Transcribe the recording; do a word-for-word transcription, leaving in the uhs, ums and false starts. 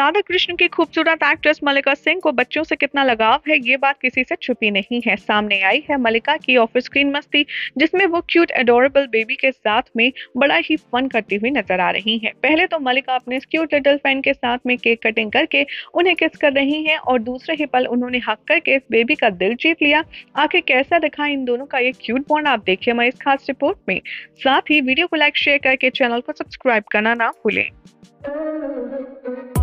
राधाकृष्ण की खूबसूरत एक्ट्रेस मल्लिका सिंह को बच्चों से कितना लगाव है, ये बात किसी से छुपी नहीं है। सामने आई है मल्लिका की ऑफ स्क्रीन मस्ती, जिसमें वो क्यूट एडोरेबल बेबी के साथ में बड़ा ही फन करती हुई नजर आ रही है। पहले तो मल्लिका अपने क्यूट लिटिल फैन के साथ में केक कटिंग करके उन्हें किस कर रही है और दूसरे ही पल उन्होंने हक करके इस बेबी का दिल जीत लिया। आखिर कैसा दिखा इन दोनों का ये क्यूट बॉन्ड, आप देखिए हमारी इस खास रिपोर्ट में। साथ ही वीडियो को लाइक शेयर करके चैनल को सब्सक्राइब करना ना भूलें।